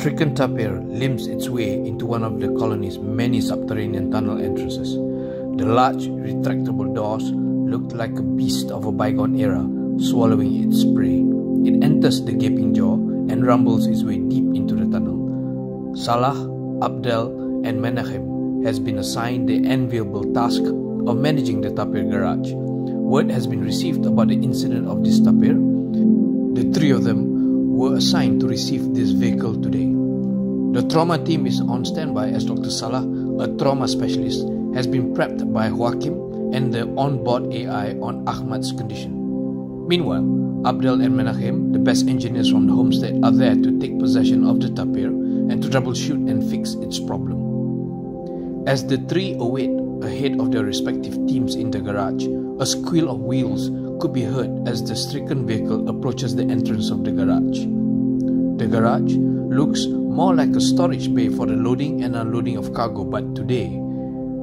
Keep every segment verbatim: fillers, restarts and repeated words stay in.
stricken tapir limps its way into one of the colony's many subterranean tunnel entrances. The large, retractable doors looked like a beast of a bygone era, swallowing its prey. It enters the gaping jaw and rumbles its way deep into the tunnel. Salah, Abdel, and Menachem has been assigned the enviable task of managing the tapir garage. Word has been received about the incident of this tapir. The three of them were assigned to receive this vehicle today. The trauma team is on standby as Doctor Salah, a trauma specialist, has been prepped by Joachim and the onboard A I on Ahmad's condition. Meanwhile, Abdel and Menachem, the best engineers from the homestead, are there to take possession of the tapir and to troubleshoot and fix its problem. As the three await ahead of their respective teams in the garage, a squeal of wheels could be heard as the stricken vehicle approaches the entrance of the garage. The garage looks more like a storage bay for the loading and unloading of cargo, but today,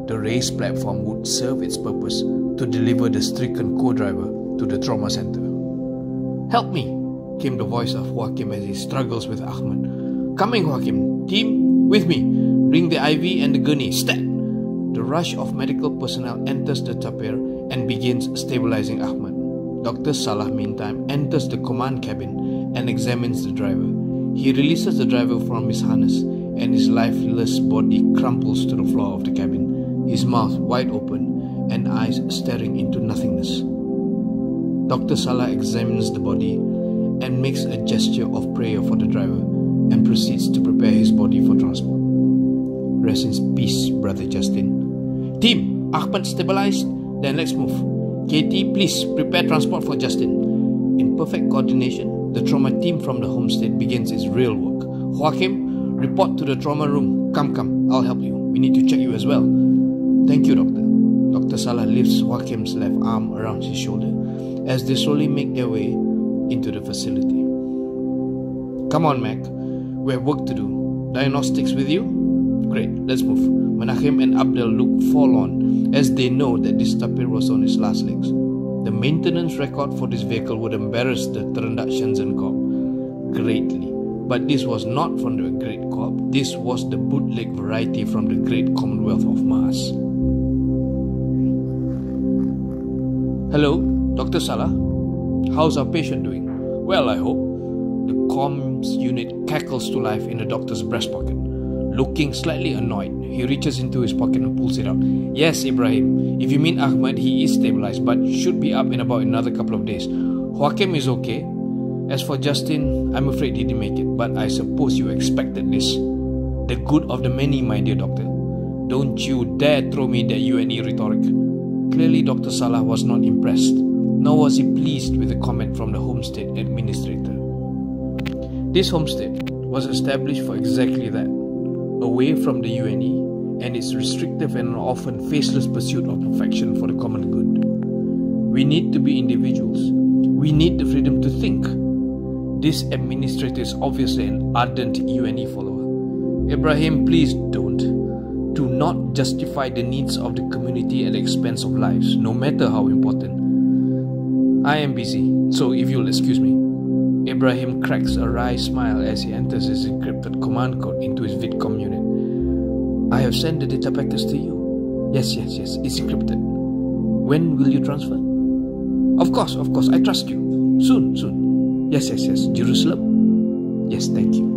the race platform would serve its purpose to deliver the stricken co-driver to the trauma center. "Help me," came the voice of Joachim as he struggles with Ahmad. "Coming, Joachim. Team, with me. Ring the I V and the gurney. Stat!" The rush of medical personnel enters the tapir and begins stabilizing Ahmad. Doctor Salah, meantime, enters the command cabin and examines the driver. He releases the driver from his harness, and his lifeless body crumples to the floor of the cabin, his mouth wide open and eyes staring into nothingness. Doctor Salah examines the body and makes a gesture of prayer for the driver and proceeds to prepare his body for transport. "Rest in peace, Brother Justin." "Team, Ahmad stabilized, then let's move. Katie, please prepare transport for Justin." In perfect coordination, the trauma team from the homestead begins its real work. "Joachim, report to the trauma room. Come, come, I'll help you. We need to check you as well." "Thank you, Doctor." Doctor Salah lifts Joachim's left arm around his shoulder as they slowly make their way into the facility. "Come on, Mac. We have work to do. Diagnostics with you? Great, let's move." Menachem and Abdel look forlorn as they know that this tapir was on his last legs. The maintenance record for this vehicle would embarrass the Terendak Shenzhen Corp greatly. But this was not from the Great Corp, this was the bootleg variety from the Great Commonwealth of Mars. "Hello, Doctor Salah. How's our patient doing?" "Well, I hope." The comms unit cackles to life in the doctor's breast pocket. Looking slightly annoyed, he reaches into his pocket and pulls it out. "Yes, Ibrahim, if you mean Ahmad, he is stabilized but should be up in about another couple of days. Joachim is okay. As for Justin, I'm afraid he didn't make it, but I suppose you expected this. The good of the many, my dear doctor. Don't you dare throw me that U N E rhetoric." Clearly, Doctor Salah was not impressed, nor was he pleased with the comment from the homestead administrator. This homestead was established for exactly that, away from the U N E and its restrictive and often faceless pursuit of perfection for the common good. We need to be individuals. We need the freedom to think. This administrator is obviously an ardent U N E follower. "Ibrahim, please don't. Do not justify the needs of the community at the expense of lives, no matter how important. I am busy, so if you'll excuse me." Ibrahim cracks a wry smile as he enters his encrypted command code into his VidCom unit. "I have sent the data packets to you." Yes, yes, yes, it's encrypted. "When will you transfer?" "Of course, of course, I trust you. Soon, soon. Yes, yes, yes. Jerusalem?" "Yes, thank you."